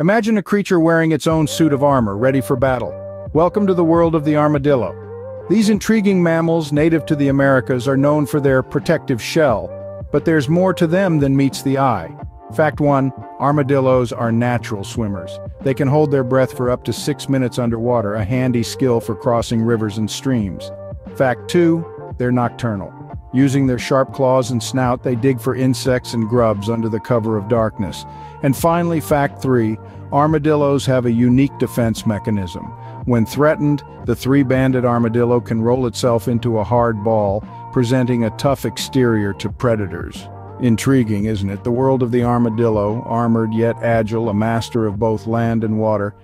Imagine a creature wearing its own suit of armor, ready for battle. Welcome to the world of the armadillo. These intriguing mammals, native to the Americas, are known for their protective shell, but there's more to them than meets the eye. Fact 1, armadillos are natural swimmers. They can hold their breath for up to 6 minutes underwater, a handy skill for crossing rivers and streams. Fact 2, they're nocturnal. Using their sharp claws and snout, they dig for insects and grubs under the cover of darkness. And finally, fact 3, armadillos have a unique defense mechanism. When threatened, the three-banded armadillo can roll itself into a hard ball, presenting a tough exterior to predators. Intriguing, isn't it? The world of the armadillo, armored yet agile, a master of both land and water,